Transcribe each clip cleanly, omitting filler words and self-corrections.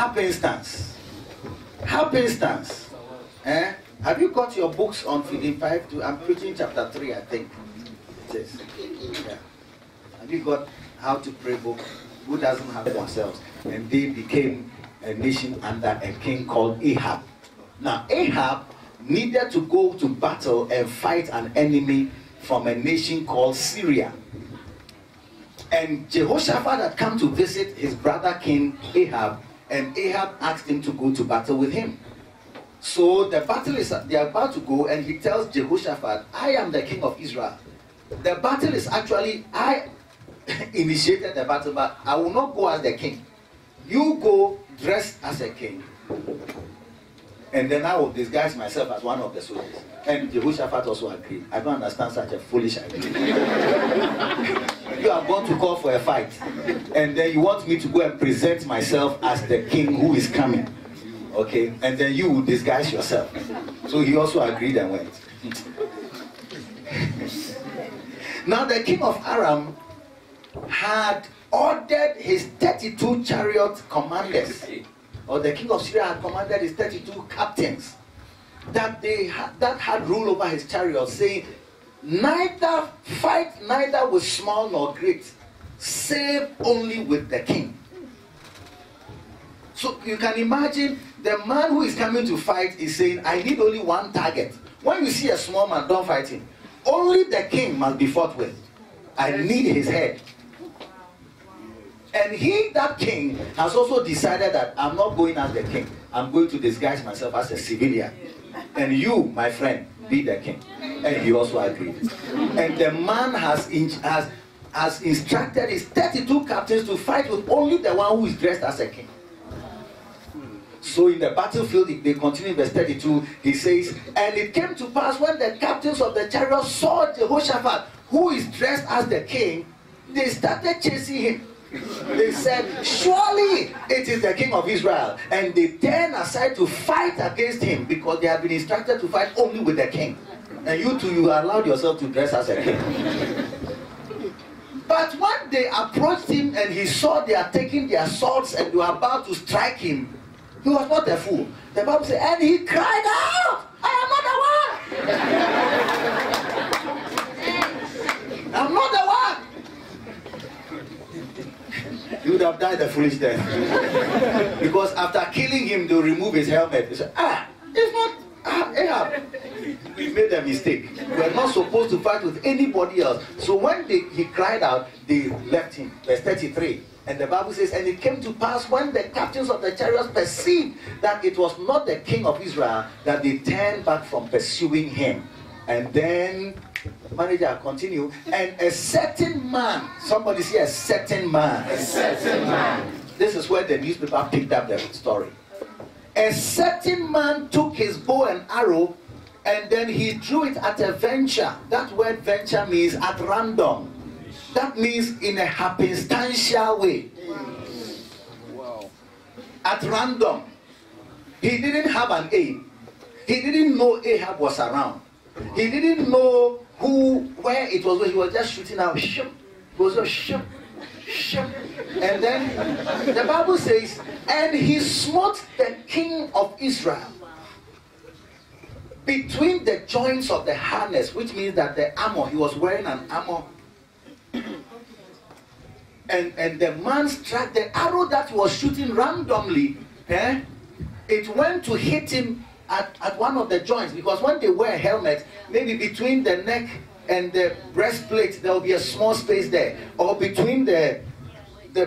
happenstance. Eh? Have you got your books on Philippians 5? I'm preaching chapter 3, I think. Yes. Yeah. Have you got How to Pray book? Who doesn't have themselves? And they became a nation under a king called Ahab. Now, Ahab needed to go to battle and fight an enemy from a nation called Syria. And Jehoshaphat had come to visit his brother King Ahab, and Ahab asked him to go to battle with him. So the battle is, they are about to go, and he tells Jehoshaphat, I am the king of Israel. The battle is actually, I initiated the battle, but I will not go as the king. You go dressed as a king, and then I will disguise myself as one of the soldiers. And Jehoshaphat also agreed. I don't understand such a foolish idea. You are going to call for a fight, and then you want me to go and present myself as the king who is coming. Okay, and then you will disguise yourself. So he also agreed and went. Now the king of Aram had ordered his 32 chariot commanders, or the king of Syria had commanded his 32 captains that had rule over his chariot, saying, fight neither with small nor great, save only with the king. So you can imagine the man who is coming to fight is saying, I need only one target. When you see a small man, don't fight him. Only the king must be fought with. I need his head. And he, that king, has also decided that I'm not going as the king. I'm going to disguise myself as a civilian. And you, my friend, be the king. And he also agreed. And the man has instructed his 32 captains to fight with only the one who is dressed as a king. So in the battlefield, they continue in verse 32, he says, and it came to pass when the captains of the chariot saw Jehoshaphat, who is dressed as the king, they started chasing him. They said, surely it is the king of Israel. And they turned aside to fight against him, because they have been instructed to fight only with the king. And you too, you allowed yourself to dress as a king. But when they approached him and he saw they are taking their swords and they were about to strike him, he was not a fool. The Bible said, and he cried out, I am not the one. I'm not the one. He would have died a foolish death. Because after killing him, they'll remove his helmet. They say, it's not Ahab. We made a mistake. We're not supposed to fight with anybody else. So when he cried out, they left him. Verse 33. And the Bible says, and it came to pass when the captains of the chariots perceived that it was not the king of Israel, that they turned back from pursuing him. And then, manager, continue. And a certain man, somebody say a certain man. A certain man. This is where the newspaper picked up the story. A certain man took his bow and arrow, and then he drew it at a venture. That word venture means at random. That means in a happenstantial way. Wow. At random. He didn't have an aim. He didn't know Ahab was around. He didn't know where it was. He was just shooting out. He was just shim, shim. And then the Bible says, and he smote the king of Israel between the joints of the harness, which means that the armor, he was wearing an armor. And the man struck the arrow that was shooting randomly. It went to hit him at one of the joints, because when they wear a helmet, maybe between the neck and the breastplate there will be a small space there, or between the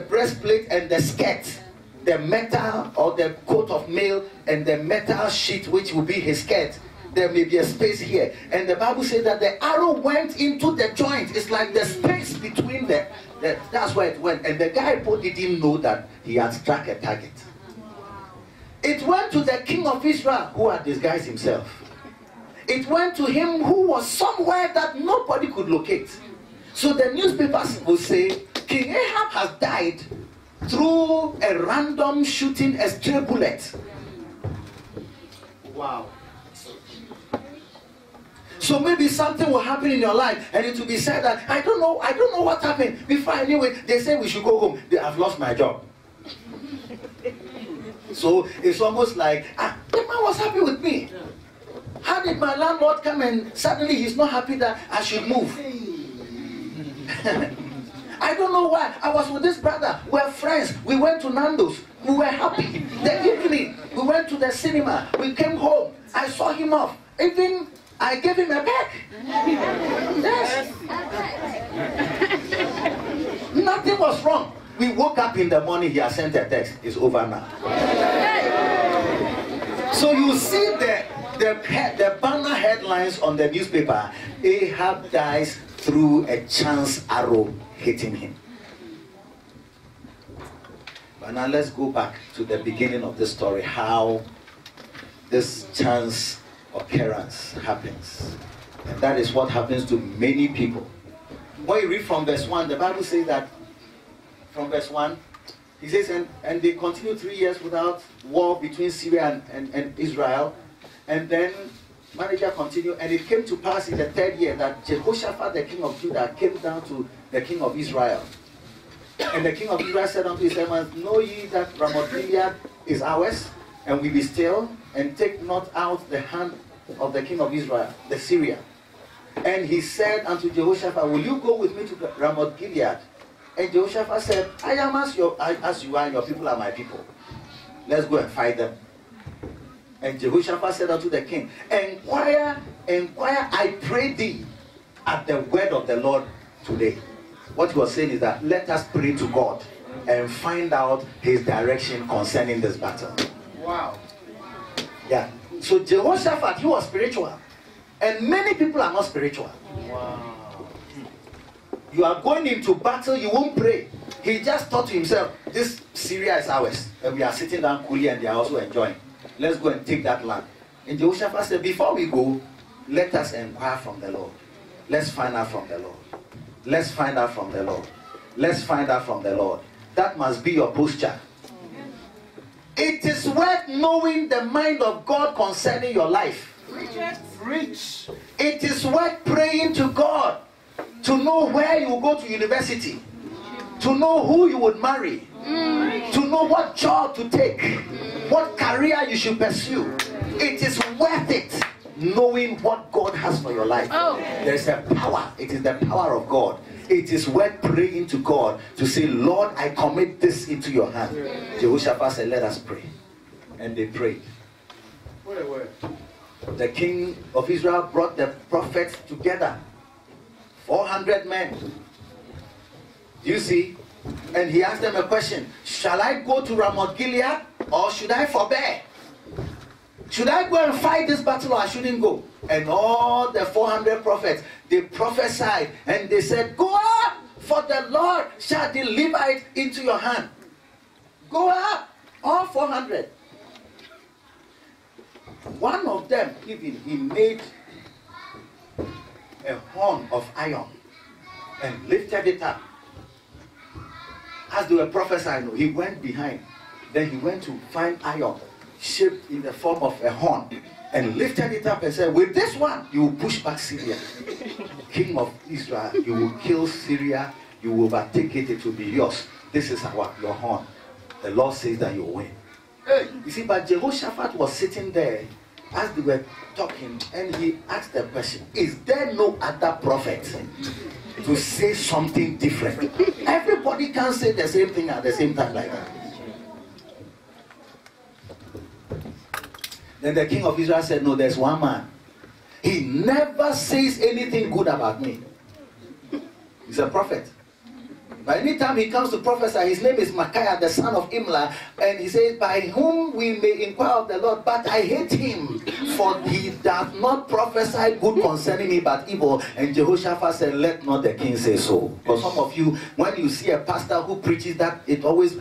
breastplate and the skirt, the metal or the coat of mail and the metal sheet which will be his skirt, there may be a space here. And the Bible says that the arrow went into the joint. It's like the space between them. That's where it went. And the guy didn't know that he had struck a target. It went to the king of Israel, who had disguised himself. It went to him who was somewhere that nobody could locate. So the newspapers will say, King Ahab has died through a random shooting a stray bullet. Wow. So maybe something will happen in your life, and it will be said that, I don't know what happened. Before I knew it, they said we should go home. I've lost my job. So it's almost like, the man was happy with me. Yeah. How did my landlord come and suddenly he's not happy that I should move? I don't know why. I was with this brother. We're friends. We went to Nando's. We were happy. The evening, we went to the cinema. We came home. I saw him off. Even I gave him a peck. Yes. Nothing was wrong. We woke up in the morning. He has sent a text. It's over now. So you see the banner headlines on the newspaper. Ahab dies through a chance arrow hitting him. But now let's go back to the beginning of the story, how this chance occurrence happens. And that is what happens to many people. When you read from verse 1, the Bible says that, from verse 1, he says, and they continued 3 years without war between Syria and Israel. And then manager continued, and it came to pass in the 3rd year that Jehoshaphat, the king of Judah, came down to the king of Israel. And the king of Israel said unto his servants, know ye that Ramoth Gilead is ours, and we be still, and take not out the hand of the king of Israel, the Syria. And he said unto Jehoshaphat, will you go with me to Ramoth Gilead? And Jehoshaphat said, I am as you are, and your people are my people. Let's go and fight them. And Jehoshaphat said unto the king, Inquire, I pray thee, at the word of the Lord today. What he was saying is that let us pray to God and find out his direction concerning this battle. Wow. Yeah. So Jehoshaphat, he was spiritual. And many people are not spiritual. Wow. You are going into battle, you won't pray. He just thought to himself, this Syria is ours. And we are sitting down coolly and they are also enjoying. Let's go and take that land. And Jehoshaphat said, before we go, let us inquire from the Lord. Let's find out from the Lord. Let's find out from the Lord. Let's find out from the Lord. That must be your posture. It is worth knowing the mind of God concerning your life. Preach. It is worth praying to God to know where you will go to university, to know who you would marry, to know what job to take, what career you should pursue. It is worth it, knowing what God has for your life. Oh. There is a power. It is the power of God. It is worth praying to God to say, Lord, I commit this into your hand. Yeah. Jehoshaphat said, let us pray. And they prayed. What a word. The king of Israel brought the prophets together. 400 men. You see? And he asked them a question. Shall I go to Ramoth Gilead or should I forbear? Should I go and fight this battle or I shouldn't go? And all the 400 prophets, they prophesied and they said, go up, for the Lord shall deliver it into your hand. Go up, all 400. One of them, even, he made a horn of iron and lifted it up. As they were prophesying, he went behind. Then he went to find iron, shaped in the form of a horn, and lifted it up and said, with this one, you will push back Syria. King of Israel, you will kill Syria, you will overtake it, it will be yours. This is your horn. The Lord says that you will win. Hey. You see, but Jehoshaphat was sitting there as they were talking, and he asked the question, is there no other prophet to say something different? Everybody can say the same thing at the same time like that. Then the king of Israel said, no, there's one man. He never says anything good about me. He's a prophet. But anytime he comes to prophesy, his name is Micaiah, the son of Imlah. And he says, by whom we may inquire of the Lord, but I hate him. For he doth not prophesy good concerning me, but evil. And Jehoshaphat said, let not the king say so. Because some of you, when you see a pastor who preaches that, it always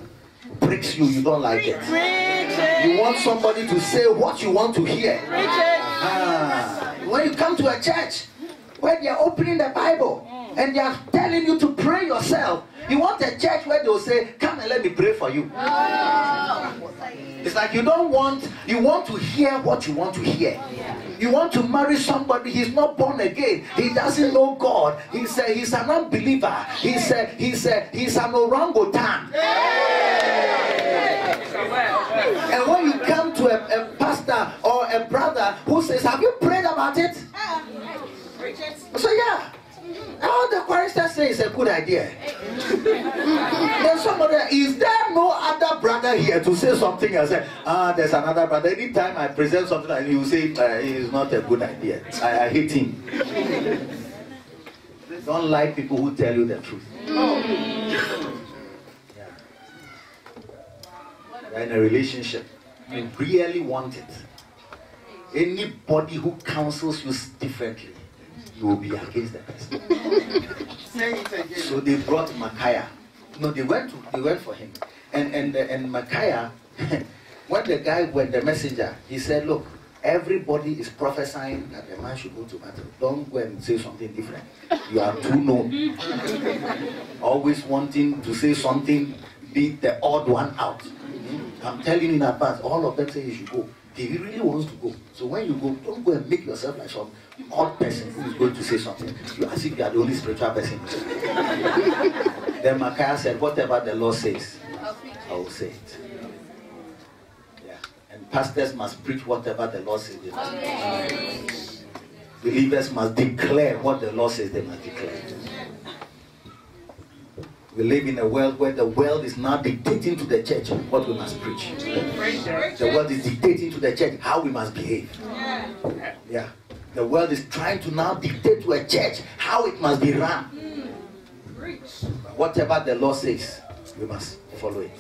pricks you, you don't like it. You want somebody to say what you want to hear. When you come to a church where they are opening the Bible and they are telling you to pray yourself, you want a church where they will say, come and let me pray for you. Oh. It's like you want to hear what you want to hear. You want to marry somebody, he's not born again. He doesn't know God. He said he's an unbeliever. He said he's an orangutan. Hey. And when you come to a pastor or a brother who says, have you prayed about it? So yeah, all the chorister say is a good idea. Then somebody, is there no other brother here to say something and say, ah, there's another brother. Anytime I present something and you say, it's not a good idea. I hate him. Don't like people who tell you the truth. Oh. Yeah. You're in a relationship. You really want it. Anybody who counsels you differently, you will be against the person. Say it again. So they brought Micaiah. No, they went for him. And Micaiah, when the messenger, he said, look, everybody is prophesying that a man should go to battle. Don't go and say something different. You are too known. Always wanting to say something, beat the odd one out. I'm telling you in advance, all of them say you should go. He really wants to go. So when you go, don't go and make yourself like some odd person who is going to say something. You as if you are the only spiritual person. Then Micaiah said, whatever the Lord says, I will say it. Pastors must preach whatever the Lord says they must preach. Amen. Believers must declare what the Lord says they must declare. We live in a world where the world is now dictating to the church what we must preach. The world is dictating to the church how we must behave. Yeah. The world is trying to now dictate to a church how it must be run. Whatever the Lord says, we must follow it.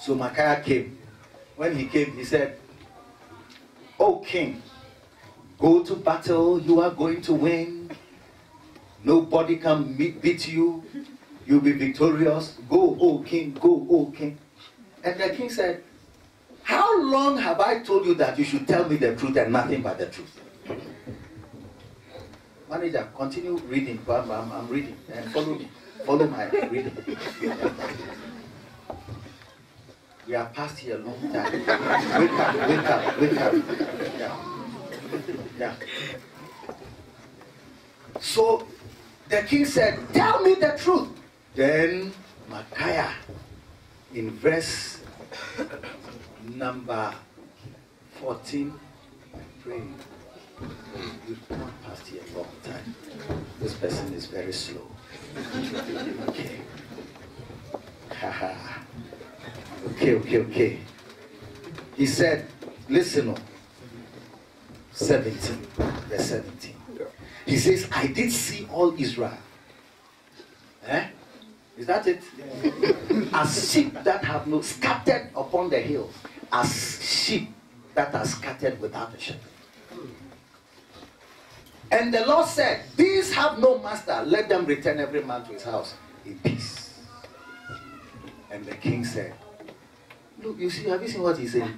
So Micaiah came. When he came, he said, O king, go to battle, you are going to win. Nobody can beat you. You'll be victorious. Go, O king, go, O king. And the king said, how long have I told you that you should tell me the truth and nothing but the truth? Manager, continue reading. I'm reading. And follow me. Follow my reading. We are past here a long time. Wake up. Yeah. So the king said, tell me the truth. Then Micaiah, in verse number 14, I pray. We've gone past here a long time. This person is very slow. Okay. Haha. Okay. He said, listen up. 17, verse 17. He says, I did see all Israel. Eh? Is that it? As sheep that have no scattered upon the hills, as sheep that are scattered without a shepherd. And the Lord said, these have no master. Let them return every man to his house in peace. And the king said, look, you see, have you seen what he's saying?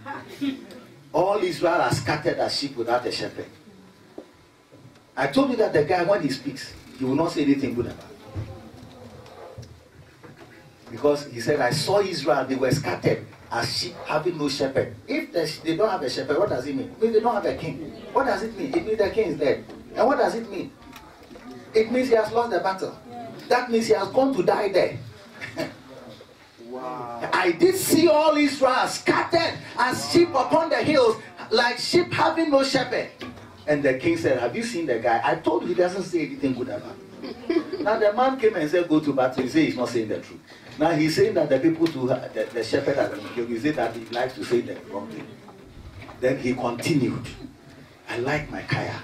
All Israel are scattered as sheep without a shepherd. I told you that the guy, when he speaks, he will not say anything good about it. Because he said, I saw Israel, they were scattered as sheep having no shepherd. If they don't have a shepherd, what does it mean? It means they don't have a king. What does it mean? It means the king is dead. And what does it mean? It means he has lost the battle. That means he has gone to die there. Wow. I did see all Israel scattered as sheep upon the hills, like sheep having no shepherd. And the king said, have you seen the guy? I told you he doesn't say anything good about it. Now the man came and said, go to battle. He said he's not saying the truth. Now he's saying that the people to the shepherd has been killed. He said that he likes to say the wrong thing. Then he continued. I like Micaiah.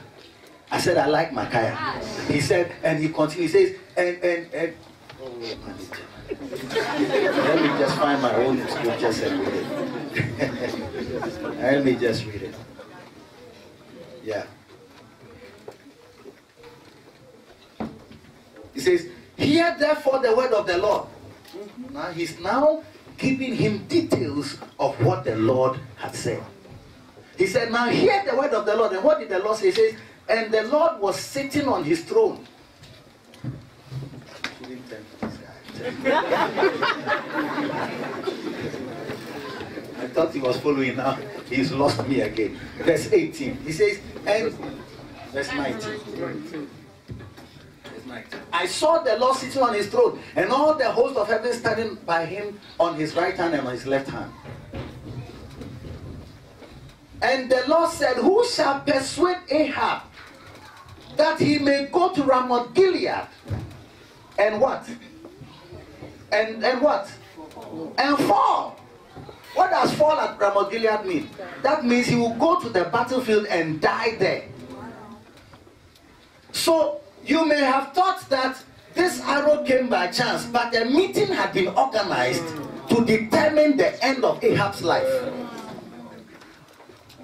I said, I like Micaiah. He said, and he continued. He says, and oh, manager. Let me just find my own scriptures and read it. Let me just read it. Yeah. He says, hear therefore the word of the Lord. Now he's now giving him details of what the Lord had said. He said, now hear the word of the Lord. And what did the Lord say? He says, and the Lord was sitting on his throne. I thought he was following now. He's lost me again. Verse 18. He says, and verse 19. I saw the Lord sitting on his throne, and all the host of heaven standing by him on his right hand and on his left hand. And the Lord said, who shall persuade Ahab that he may go to Ramoth Gilead and what? And what? And fall. What does fall at Ramoth Gilead mean? That means he will go to the battlefield and die there. So you may have thought that this arrow came by chance, but a meeting had been organized to determine the end of Ahab's life.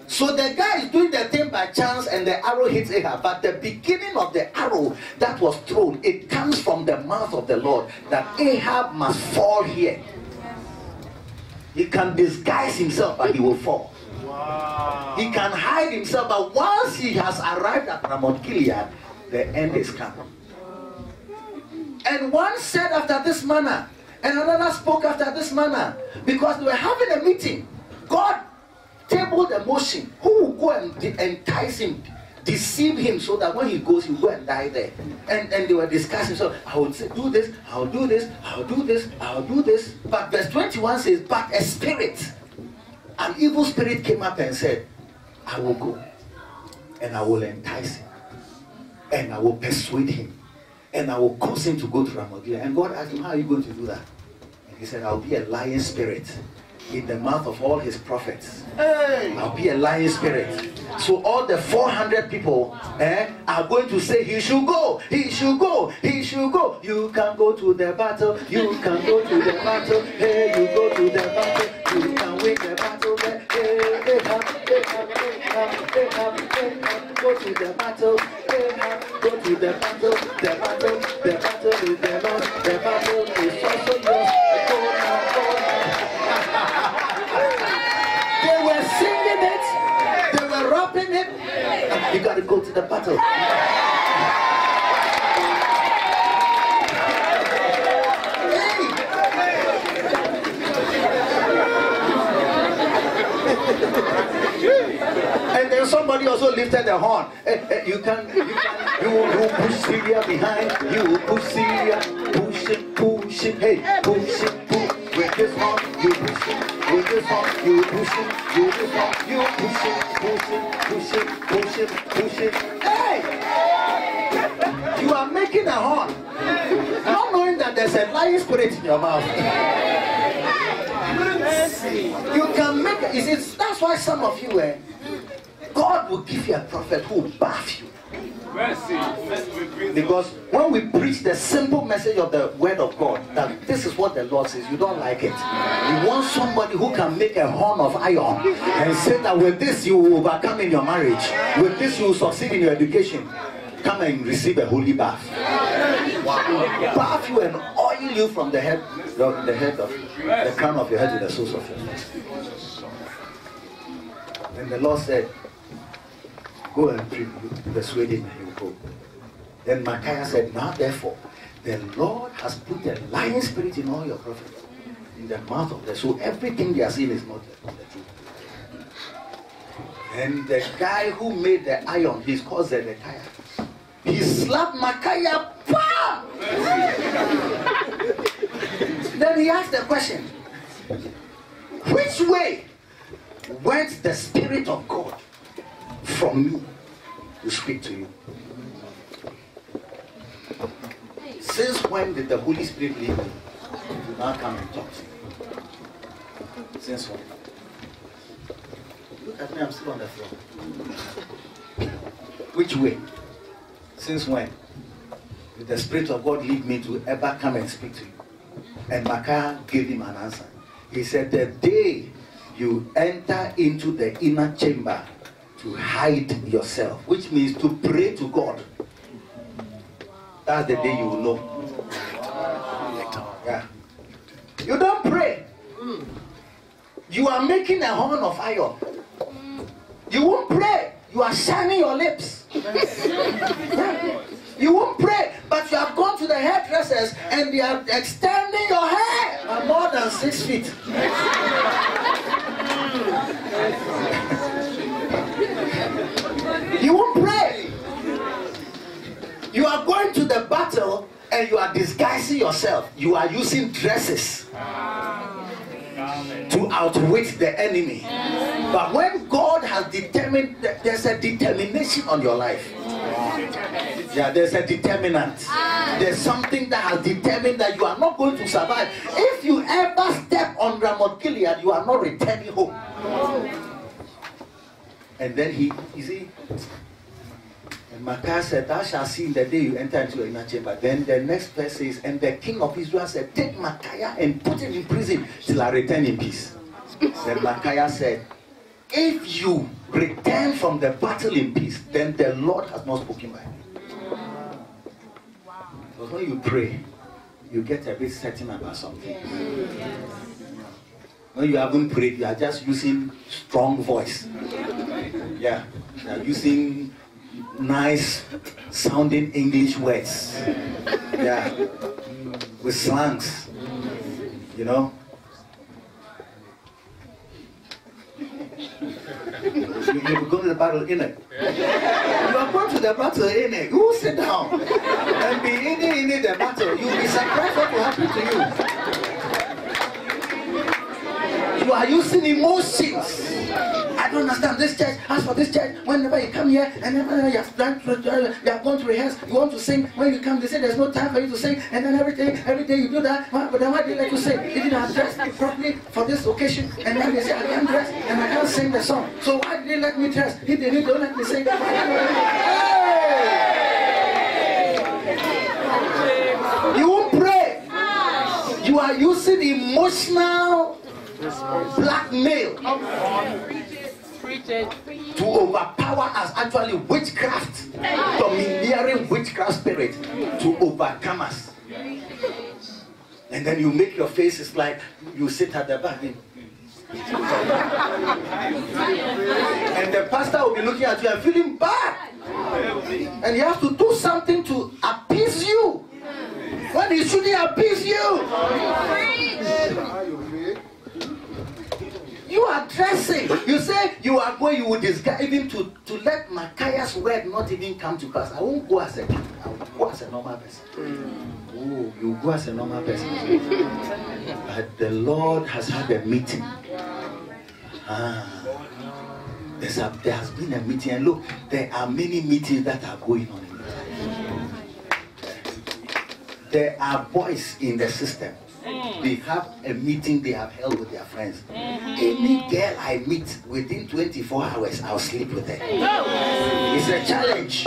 So the guy is doing the thing by chance and the arrow hits Ahab, but the beginning of the arrow that was thrown, it comes from the mouth of the Lord, that Ahab must fall here. He can disguise himself, but he will fall. Wow. He can hide himself, but once he has arrived at Ramoth Gilead, the end is coming. And one said after this manner, and another spoke after this manner, because they were having a meeting. God tabled a motion. Who will go and entice him, deceive him, so that when he goes, he will go and die there? And they were discussing, so I will do this, I will do this, I will do this, I will do this. But verse 21 says, but a spirit, an evil spirit came up and said, I will go, and I will entice him, and I will persuade him, and I will cause him to go to Ramoth Gilead. And God asked him, how are you going to do that? And he said, I will be a lying spirit in the mouth of all his prophets. Hey. I'll be a lying spirit. So all the 400 people are going to say, he should go, he should go, he should go. You can go to the battle, you can go to the battle, hey, you go to the battle, you can win the battle, hey, go to the battle, hey, go to the battle, the battle is the Lord, the battle is also yours. You gotta go to the battle. And then somebody also lifted the horn. You will push Syria behind. You will push Syria. Push it, hey, push it, push. With this horn, you push it. With this horn, you push it. With this horn, you push it. Push it, push it, push it. Hey! You are making a horn, not knowing that there's a lying spirit in your mouth. You can make it. That's why some of you, God will give you a prophet who will bath you. Because when we preach the simple message of the word of God, that this is what the Lord says, you don't like it. You want somebody who can make a horn of iron and say that with this you will overcome in your marriage, with this you will succeed in your education. Come and receive a holy bath. Wow. Bath you and oil you from the crown of your head to the soles of your feet. And the Lord said, go and persuade him and he will go. Then Micaiah said, now therefore, the Lord has put a lying spirit in all your prophets, in the mouth of them. So everything they are seeing is not the truth. And the guy who made the iron, he's called Zedekiah. He slapped Micaiah, bam! Then he asked the question, which way went the Spirit of God from me to speak to you? Since when did the Holy Spirit leave you to now come and talk to you? Since when? Look at me, I'm still on the floor. Which way? Since when did the Spirit of God lead me to ever come and speak to you? And Micaiah gave him an answer. He said, the day you enter into the inner chamber to hide yourself, which means to pray to God, that's the day you will know. Yeah. You don't pray. You are making a horn of iron. You won't pray. You are shining your lips. Yeah. You won't pray, but you have gone to the hairdressers and they are extending your hair by more than 6 feet. You won't pray. You are going to the battle and you are disguising yourself. You are using dresses to outwit the enemy. But when God has has determined, there's a determination on your life. Yeah, there's a determinant. There's something that has determined that you are not going to survive. If you ever step on Ramoth Gilead, you are not returning home. And then and Micaiah said, "Thou shalt see in the day you enter into your inner chamber." Then the next verse says, "And the king of Israel said, take Micaiah and put him in prison till I return in peace." Then Micaiah said, "If you return from the battle in peace, then the Lord has not spoken by you." Because when you pray, you get a bit certain about something. When you haven't prayed, you are just using strong voice. Yeah, you are using nice sounding English words. Yeah, with slangs, you know. You will go to the battle in it. You are going to the battle in it. You will sit down and be in the battle. You will be surprised what will happen to you. You are using emotions. I don't understand this church. As for this church, whenever you come here, and whenever you have planned to, you are going to rehearse, you want to sing. When you come, they say there's no time for you to sing. And then every day you do that. But then why do you like to sing? You didn't dress properly for this occasion. And then they say I can't dress and I can't sing the song. So why did they let me dress? If they don't let me sing. Hey! You won't pray. You are using emotional blackmail to overpower us, actually witchcraft, domineering witchcraft spirit to overcome us. And then you make your face, it's like you sit at the back and the pastor will be looking at you and feeling bad, and you have to do something to appease you when he shouldn't appease you. You are dressing. You say you are going, you will disguise, even to let Micaiah's word not even come to pass. I won't go as a king. I will go as a normal person. Oh, you go as a normal person. But the Lord has had a meeting. There has been a meeting. And look, there are many meetings that are going on in the life. There are boys in the system. They have a meeting they have held with their friends. Any girl I meet within 24 hours, I'll sleep with her. It's a challenge.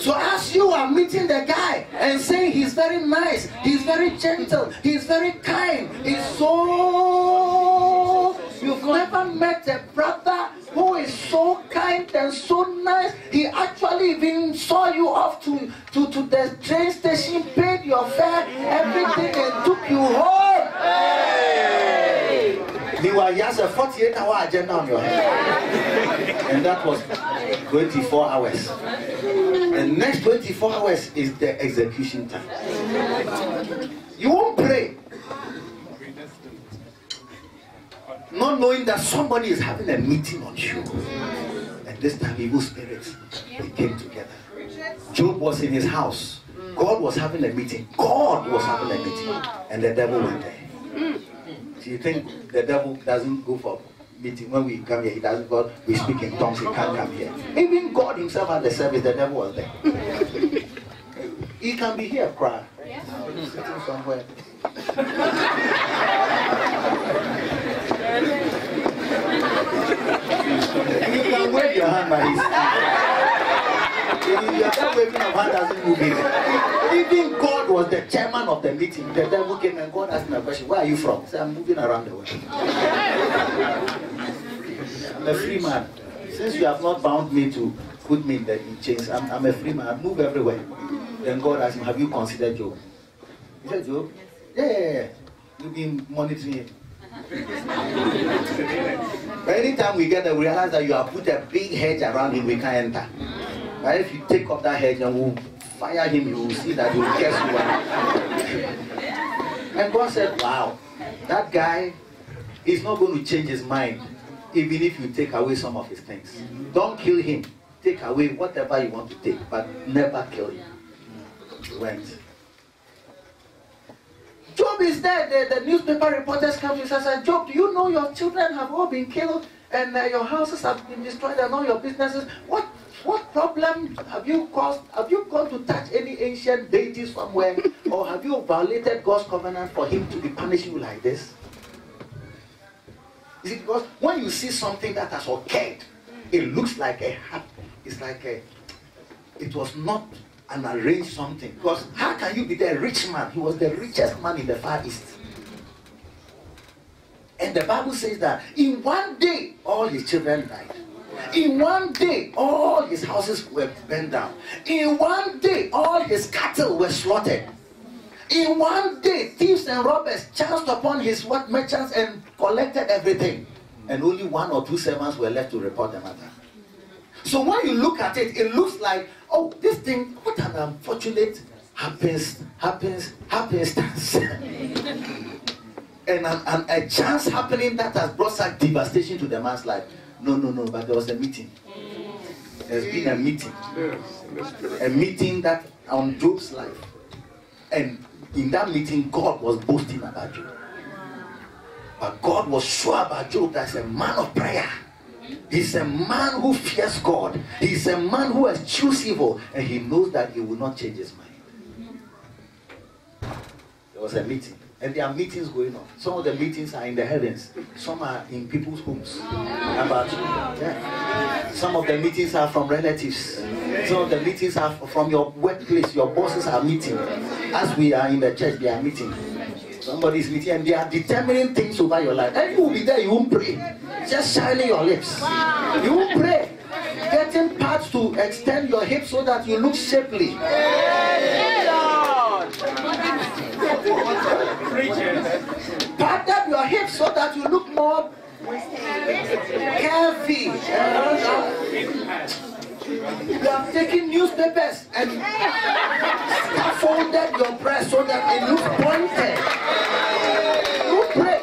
So as you are meeting the guy and saying he's very nice, he's very gentle, he's very kind, he's so... You've never met a brother who is so kind and so nice. He actually even saw you off to the train station, paid your fare, everything, and took you home. Hey! Meanwhile, he has a 48-hour agenda on your head. And that was 24 hours. The next 24 hours is the execution time. You won't pray. Not knowing that somebody is having a meeting on you. And this time evil spirits, they came together. Job was in his house. God was having a meeting. God was having a meeting. And the devil went there. So you think the devil doesn't go for meeting? When we come here, he doesn't go. We speak in tongues, he can't come here. Even God himself had the service, the devil was there. He can be here crying. He's sitting somewhere. And you can wave your hand by his hand. You are not waving your hand, doesn't move either. Even God was the chairman of the meeting. The devil came and God asked me a question. Where are you from? He said, I'm moving around the world. I'm a free man. Since you have not bound me to put me in the chains, I'm a free man. I move everywhere. Then God asked him, have you considered Job? He said, Job? Yeah. You've been monitoring him. But anytime we get there, we realize that you have put a big hedge around him, we can't enter. But if you take off that hedge and we'll fire him, you will see that you will guess who are. And God said, wow, that guy is not going to change his mind, even if you take away some of his things. Don't kill him. Take away whatever you want to take, but never kill him. He went. Job is there. The newspaper reporters come to us and say, Job, do you know your children have all been killed? and your houses have been destroyed and all your businesses. What problem have you caused? Have you gone to touch any ancient deity somewhere? Or have you violated God's covenant for him to be punishing you like this? Is it because when you see something that has occurred, it looks like a hat. It's like a, it was not an arranged something. Because how can you be the rich man? He was the richest man in the Far East. And the Bible says that in one day, all his children died. In one day, all his houses were burned down. In one day, all his cattle were slaughtered. In one day, thieves and robbers chanced upon his what merchants and collected everything. And only one or two servants were left to report the matter. So when you look at it, it looks like, oh, this thing, what an unfortunate happenstance. And a chance happening that has brought such devastation to the man's life. No, but there was a meeting. There's been a meeting. A meeting that on Job's life. And in that meeting, God was boasting about Job. But God was sure about Job as a man of prayer. He's a man who fears God. He's a man who eschews evil. And he knows that he will not change his mind. There was a meeting. And there are meetings going on. Some of the meetings are in the heavens. Some are in people's homes. Some of the meetings are from relatives. Some of the meetings are from your workplace. Your bosses are meeting. As we are in the church, they are meeting. Somebody is meeting and they are determining things over your life. And you will be there, you won't pray. Just shining your lips. You won't pray. Getting parts to extend your hips so that you look shapely. Pat up your hips so that you look more healthy. You have taken newspapers and folded your breast so that it looks pointed. You pray.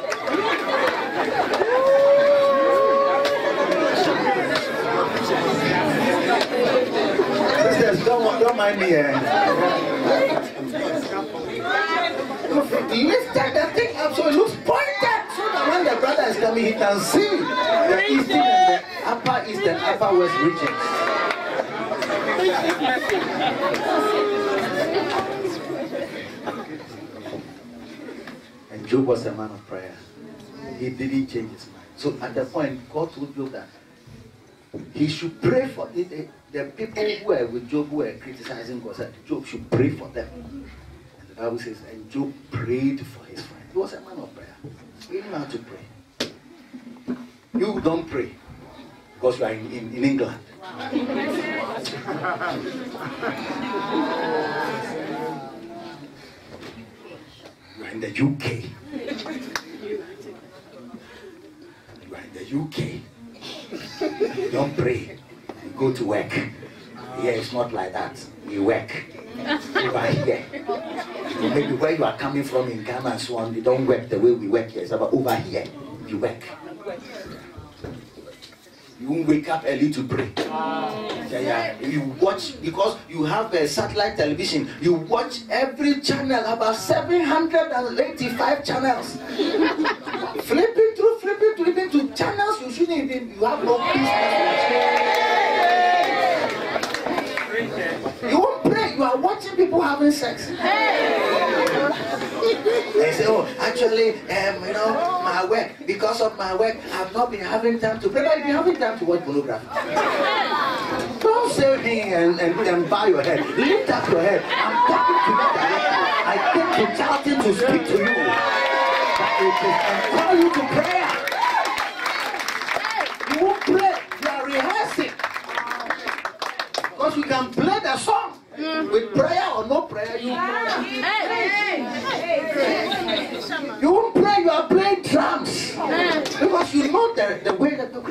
Sisters, don't mind me. Lift that thing up so it looks pointed, so that when the brother is coming, he can see the eastern and the upper east and upper west regions. And Job was a man of prayer. He didn't change his mind. So at the point, God told Job that he should pray for the people who were with Job, who were criticizing God, that Job should pray for them. The Bible says, and Job prayed for his friend. He was a man of prayer. We know how to pray. You don't pray because you are in England. You are in the UK. You are in the UK. You don't pray. You go to work. Here it's not like that. We work. Over here. Maybe where you are coming from in Ghana and so on, you don't work the way we work here. It's about over here. You work. You won't wake up early to pray. Yeah. You watch, because you have a satellite television, you watch every channel, about 785 channels. flipping through, even to channels you shouldn't even, you have no peace. You won't pray. You are watching people having sex. They say, oh, actually, you know, my work, because of my work, I've not been having time to pray. But you've been having time to watch pornography. Don't say me and bow your head. Lift up your head. I'm talking to you directly. I came to charge him to speak to you. I call you to prayer. You won't pray. You are rehearsing. Because you can play the song. With prayer or no prayer, you pray. You won't pray, you are playing drums. Because you know the way that you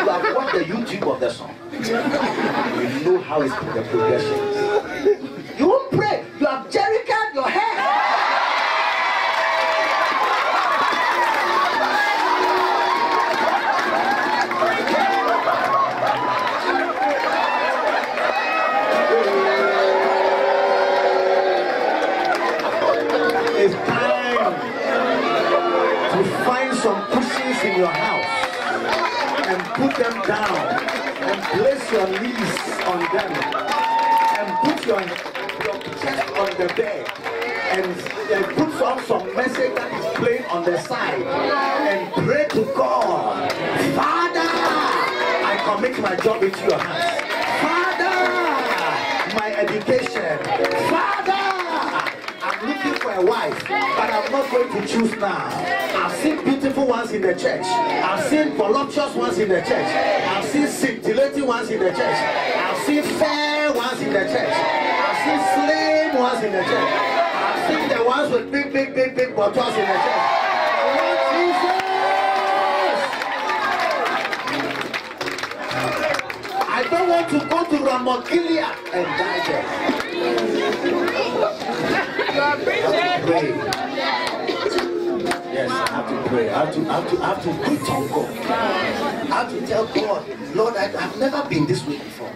have watched the YouTube of the song. You know how it's the progression. You won't pray, you have jerrycanned your hair. It's time. knees in your house and put them down and place your knees on them and put your chest on the bed and put on some message that is playing on the side and pray to God. Father, I commit my job into your hands. Father, my education. Father, I'm looking for a wife, but I'm not going to choose now. I've seen beautiful ones in the church. I've seen voluptuous ones in the church. I've seen scintillating ones in the church. I've seen fair ones in the church. I've seen slim ones in the church. I've seen the ones with big bottles in the church. I don't want to go to Ramoth Gilead and die there. Yes, I have to pray. I have to wait on God. I have to tell God, Lord, I've never been this way before.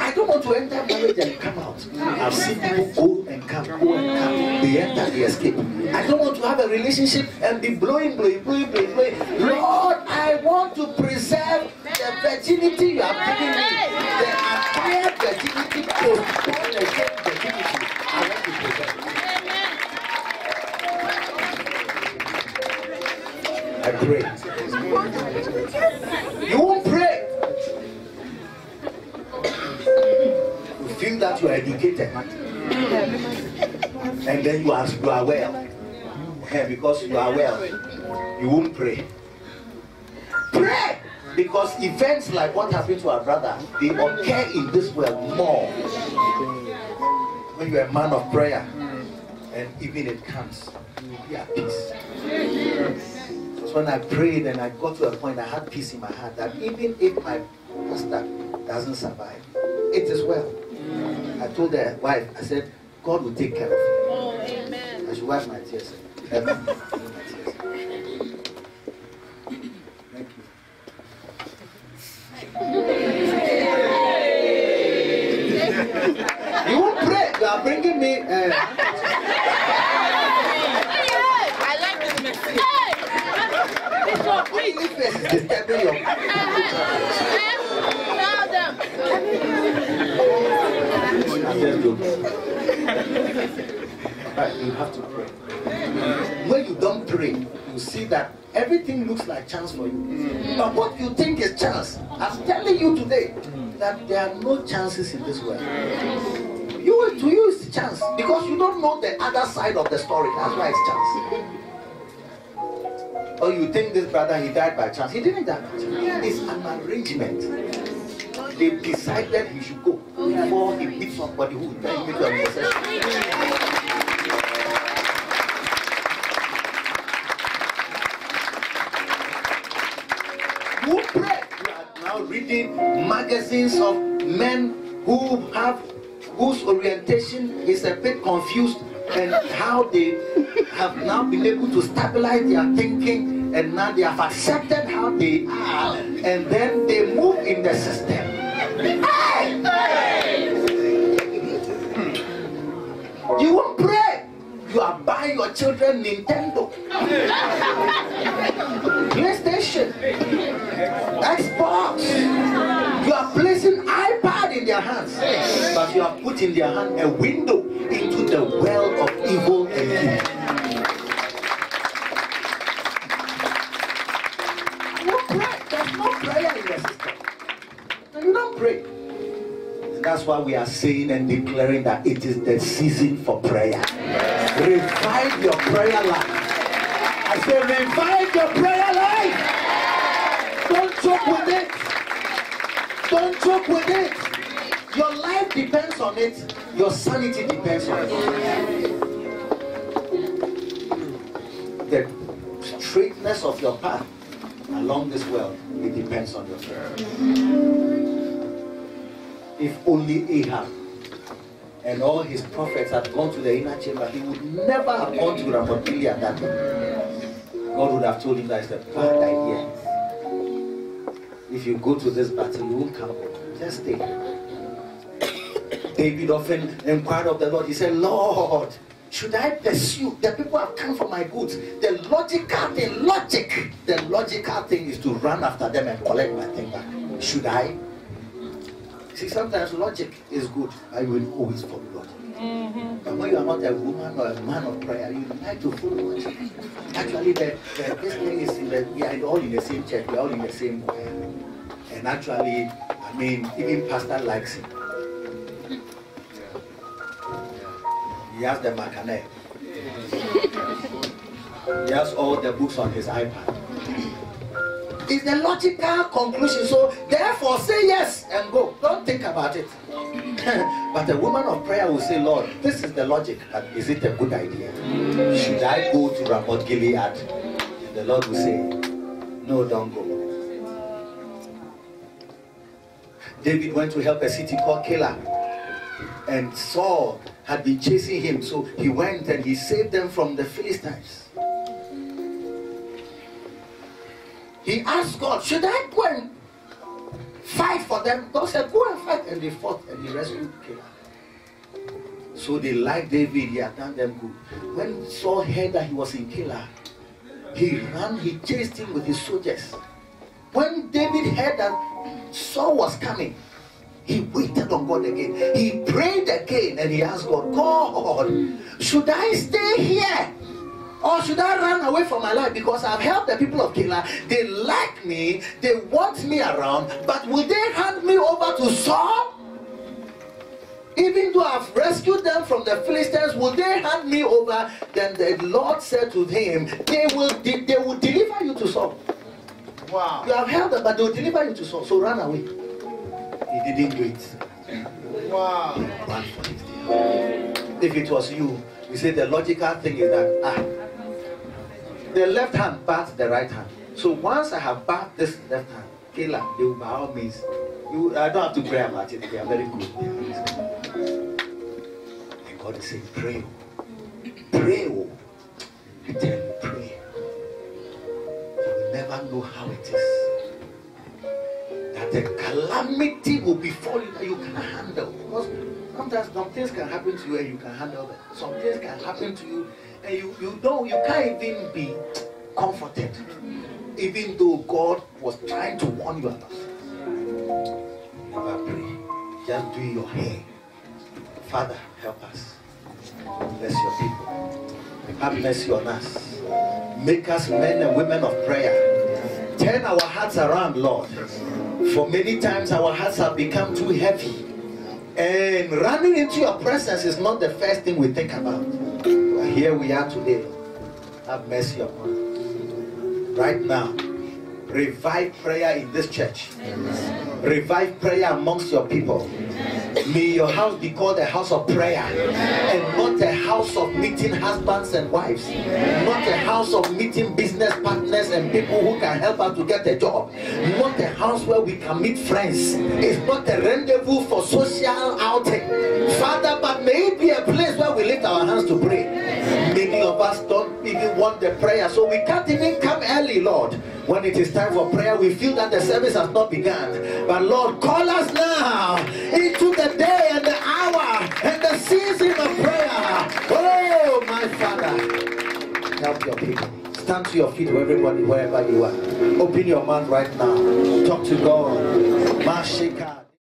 I don't want to enter marriage and come out. I've seen people go and come. They enter, they escape. I don't want to have a relationship and be blowing. Lord, I want to preserve the virginity you have given me. The acquired virginity, postponed the same virginity. I want to preserve it. I pray. You won't pray. You feel that you are educated. And then you are well. And because you are well, you won't pray. Pray! Because events like what happened to our brother, they occur in this world more. When you are a man of prayer, and even it comes, you are at peace. Because when I prayed and I got to a point, I had peace in my heart that even if my pastor doesn't survive, it is well. I told the wife, I said, God will take care of you. Oh, amen. I should wipe my tears. Thank you. You won't pray. You are bringing me. I like this message. Hey, this face is disturbing your. Tell them. But you have to pray. When you don't pray, you see that everything looks like chance for you. But what you think is chance, I'm telling you today that there are no chances in this world. You to you is chance because you don't know the other side of the story. That's why it's chance. Or you think this brother he died by chance? He didn't die by chance. It's an arrangement. They decided he should go before he beat somebody who died with an intercession. Who pray? You are now reading magazines of men whose orientation is a bit confused and how they have now been able to stabilize their thinking and now they have accepted how they are and then they move in the system. Hey! You won't pray. You are buying your children Nintendo, PlayStation, Xbox. You are placing iPad in their hands, but you are putting in their hand a window into the well of evil and evil. No prayer. There's no prayer in your system. You don't pray. And that's why we are saying and declaring that it is the season for prayer. Revive your prayer life. I say revive your prayer life. Don't joke with it. Don't joke with it. Your life depends on it. Your sanity depends on it. The straightness of your path along this world, it depends on your prayer. If only Ahab and all his prophets had gone to the inner chamber, he would never have gone to Ramoth Gilead that day. God would have told him that it's a bad idea. If you go to this battle, you won't come. Just stay. David often inquired of the Lord. He said, Lord, should I pursue? The people have come for my goods. The logical thing is to run after them and collect my thing back. Should I? See, sometimes logic is good. I will always follow logic. Mm-hmm. But when you are not a woman or a man of prayer, you like to follow logic. Actually, this thing is, we are all in the same church. We are all in the same way. And actually, I mean, even pastor likes it. He has the Macanet. He has all the books on his iPad. It's the logical conclusion. So therefore say yes and go. Don't think about it. But a woman of prayer will say, Lord, this is the logic. And is it a good idea? Should I go to Ramoth Gilead? And the Lord will say, no, don't go. David went to help a city called Keilah. And Saul had been chasing him. So he went and he saved them from the Philistines. He asked God, should I go and fight for them? God said, go and fight. And they fought and he rescued Keilah. So they liked David, he had done them good. When Saul heard that he was in Keilah, he ran, he chased him with his soldiers. When David heard that Saul was coming, he waited on God again. He prayed again and he asked God, God, should I stay here? Or should I run away from my life? Because I've helped the people of Keilah. They like me. They want me around. But will they hand me over to Saul? Even though I've rescued them from the Philistines, will they hand me over? Then the Lord said to him, they will deliver you to Saul. Wow. You have helped them, but they will deliver you to Saul. So run away. He didn't do it. Wow. Run for it. If it was you, you say the logical thing is that, the left hand bats the right hand. So once I have bat this left hand, Keilah, they will by all means. I don't have to pray about it. They are very good. And God is saying, pray. Pray. You tell me, pray. You will never know how it is that the calamity will befall you that you can handle. Because sometimes some things can happen to you and you can handle them. Some things can happen to you. And you can't even be comforted, even though God was trying to warn you about it. Never pray. Just do your hair. Father, help us. Bless your people. Have mercy on us. Make us men and women of prayer. Turn our hearts around, Lord. For many times our hearts have become too heavy. And running into your presence is not the first thing we think about. Here we are today. Have mercy upon us. Right now, revive prayer in this church. Amen. Revive prayer amongst your people. Amen. May your house be called a house of prayer. Amen. And not a house of meeting husbands and wives. Amen. Not a house of meeting business partners and people who can help us to get a job. Amen. Not a house where we can meet friends. It's not a rendezvous for social outing. Father, but may it be a place where we lift our hands to pray. Amen. Many of us don't even want the prayer, so we can't even come early, Lord. When it is time for prayer, we feel that the service has not begun. But Lord, call us now into the day and the hour and the season of prayer. Oh, my Father, help your people. Stand to your feet, everybody, wherever you are. Open your mouth right now. Talk to God.